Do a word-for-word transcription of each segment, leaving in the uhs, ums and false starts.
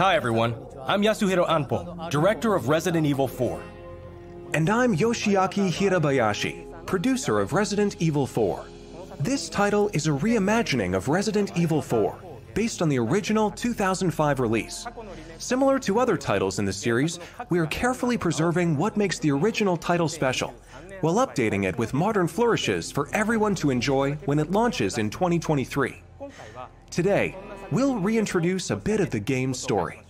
Hi everyone, I'm Yasuhiro Anpo, director of Resident Evil four. And I'm Yoshiaki Hirabayashi, producer of Resident Evil four. This title is a reimagining of Resident Evil four, based on the original two thousand five release. Similar to other titles in the series, we are carefully preserving what makes the original title special, while updating it with modern flourishes for everyone to enjoy when it launches in twenty twenty-three. Today, we'll reintroduce a bit of the game's story.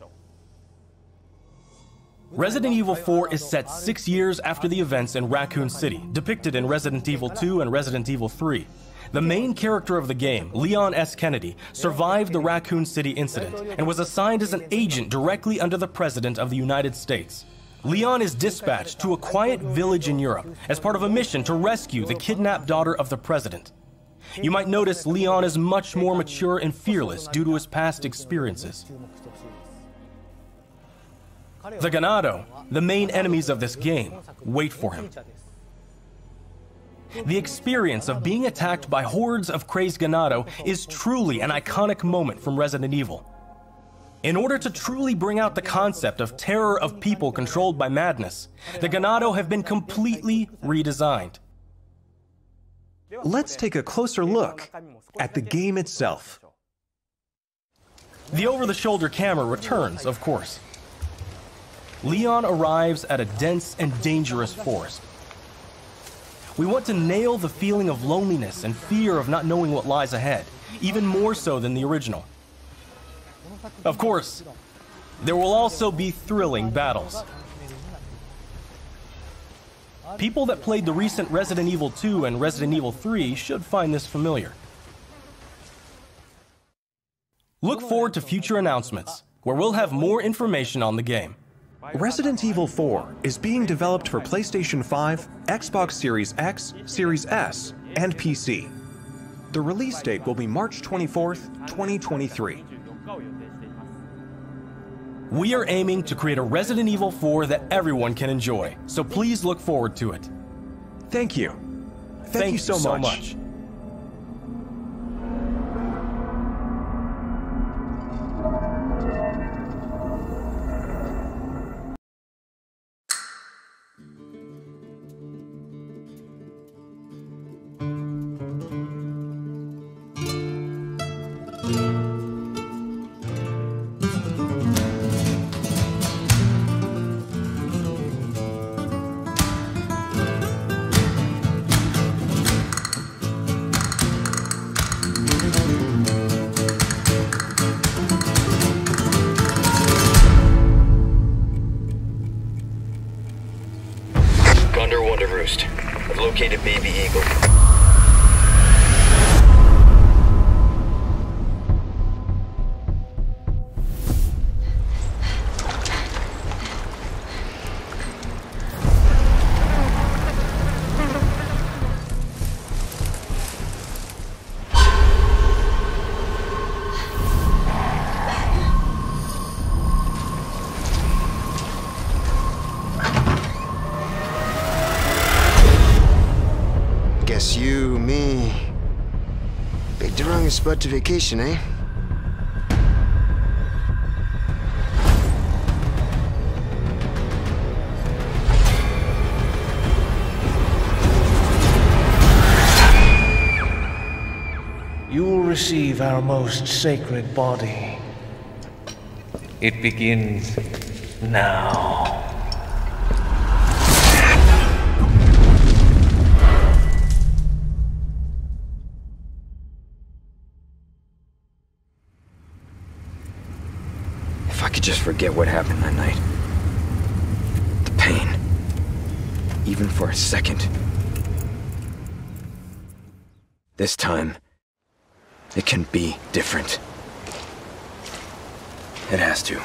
Resident Evil four is set six years after the events in Raccoon City, depicted in Resident Evil two and Resident Evil three. The main character of the game, Leon S. Kennedy, survived the Raccoon City incident and was assigned as an agent directly under the President of the United States. Leon is dispatched to a quiet village in Europe as part of a mission to rescue the kidnapped daughter of the President. You might notice Leon is much more mature and fearless due to his past experiences. The Ganado, the main enemies of this game, wait for him. The experience of being attacked by hordes of crazed Ganado is truly an iconic moment from Resident Evil. In order to truly bring out the concept of terror of people controlled by madness, the Ganado have been completely redesigned. Let's take a closer look at the game itself. The over-the-shoulder camera returns, of course. Leon arrives at a dense and dangerous forest. We want to nail the feeling of loneliness and fear of not knowing what lies ahead, even more so than the original. Of course, there will also be thrilling battles. People that played the recent Resident Evil two and Resident Evil three should find this familiar. Look forward to future announcements, where we'll have more information on the game. Resident Evil four is being developed for PlayStation five, Xbox Series X, Series S, and P C. The release date will be March twenty-fourth, twenty twenty-three. We are aiming to create a Resident Evil four that everyone can enjoy, so please look forward to it. Thank you. Thank, Thank you so, so much. much. I've located Baby Eagle. You, me, picked the wrongest spot to vacation, eh? You will receive our most sacred body. It begins now. Just forget what happened that night. The pain. Even for a second. This time, it can be different. It has to.